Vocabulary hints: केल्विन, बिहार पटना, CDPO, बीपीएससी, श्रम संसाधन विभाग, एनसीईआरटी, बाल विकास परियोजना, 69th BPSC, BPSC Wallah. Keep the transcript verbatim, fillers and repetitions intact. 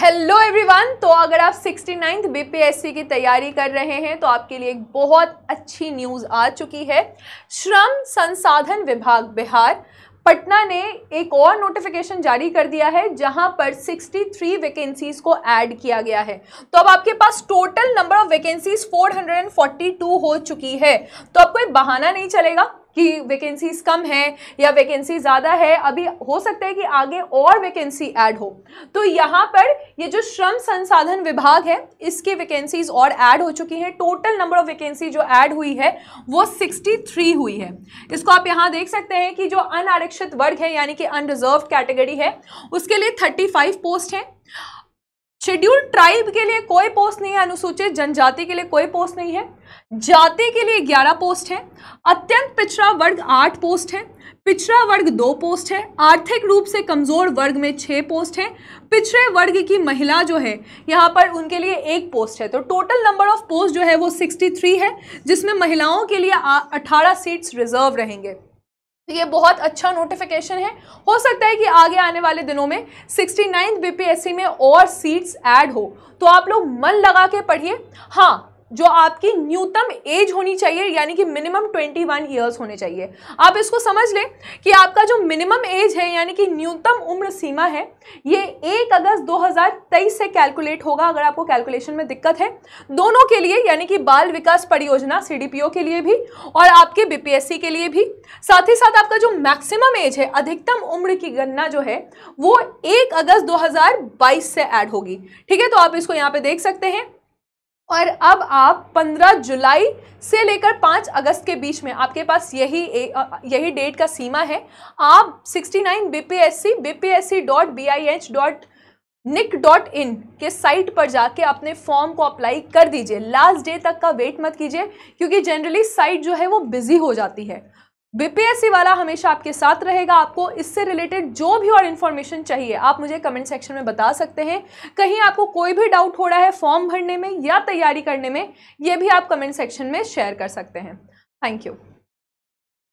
Hello everyone. तो अगर आप सिक्सटी नाइन्थ बीपीएससी की तैयारी कर रहे हैं तो आपके लिए एक बहुत अच्छी न्यूज़ आ चुकी है। श्रम संसाधन विभाग बिहार पटना ने एक और नोटिफिकेशन जारी कर दिया है जहां पर तिरसठ वैकेंसीज को ऐड किया गया है। तो अब आपके पास टोटल नंबर ऑफ वैकेंसीज चार सौ बयालीस हो चुकी है। तो अब कोई बहाना नहीं चलेगा कि वैकेंसीज कम हैं या वैकेंसी ज़्यादा है। अभी हो सकता है कि आगे और वैकेंसी ऐड हो। तो यहाँ पर ये जो श्रम संसाधन विभाग है इसकी वैकेंसीज और ऐड हो चुकी हैं। टोटल नंबर ऑफ वैकेंसी जो ऐड हुई है वो तिरसठ हुई है। इसको आप यहाँ देख सकते हैं कि जो अनारक्षित वर्ग है यानी कि अनरिजर्व कैटेगरी है उसके लिए पैंतीस पोस्ट हैं। शेड्यूल्ड ट्राइब के लिए कोई पोस्ट नहीं है, अनुसूचित जनजाति के लिए कोई पोस्ट नहीं है, जाति के लिए ग्यारह पोस्ट हैं, अत्यंत पिछड़ा वर्ग आठ पोस्ट हैं, पिछड़ा वर्ग दो पोस्ट है, आर्थिक रूप से कमज़ोर वर्ग में छः पोस्ट हैं, पिछड़े वर्ग की महिला जो है यहाँ पर उनके लिए एक पोस्ट है। तो टोटल नंबर ऑफ पोस्ट जो है वो तिरसठ है जिसमें महिलाओं के लिए अठारह सीट्स रिजर्व रहेंगे। तो ये बहुत अच्छा नोटिफिकेशन है। हो सकता है कि आगे आने वाले दिनों में सिक्सटी नाइन्थ बीपीएससी में और सीट्स ऐड हो। तो आप लोग मन लगा के पढ़िए। हाँ, जो आपकी न्यूनतम एज होनी चाहिए यानी कि मिनिमम इक्कीस इयर्स होने चाहिए। आप इसको समझ लें कि आपका जो मिनिमम एज है यानी कि न्यूनतम उम्र सीमा है ये एक अगस्त दो हज़ार तेईस से कैलकुलेट होगा। अगर आपको कैलकुलेशन में दिक्कत है, दोनों के लिए यानी कि बाल विकास परियोजना सीडीपीओ के लिए भी और आपके बीपीएससी के लिए भी। साथ ही साथ आपका जो मैक्सिमम एज है, अधिकतम उम्र की गणना जो है वो एक अगस्त दो हज़ार बाईस से ऐड होगी। ठीक है, तो आप इसको यहाँ पर देख सकते हैं। और अब आप पंद्रह जुलाई से लेकर पाँच अगस्त के बीच में आपके पास यही यही डेट का सीमा है। आप sixty nine बीपीएससी B P S C dot B I H dot nic dot in के साइट पर जाके अपने फॉर्म को अप्लाई कर दीजिए। लास्ट डे तक का वेट मत कीजिए क्योंकि जनरली साइट जो है वो बिजी हो जाती है। बीपीएससी वाला हमेशा आपके साथ रहेगा। आपको इससे रिलेटेड जो भी और इन्फॉर्मेशन चाहिए आप मुझे कमेंट सेक्शन में बता सकते हैं। कहीं आपको कोई भी डाउट हो रहा है फॉर्म भरने में या तैयारी करने में, ये भी आप कमेंट सेक्शन में शेयर कर सकते हैं। Thank you.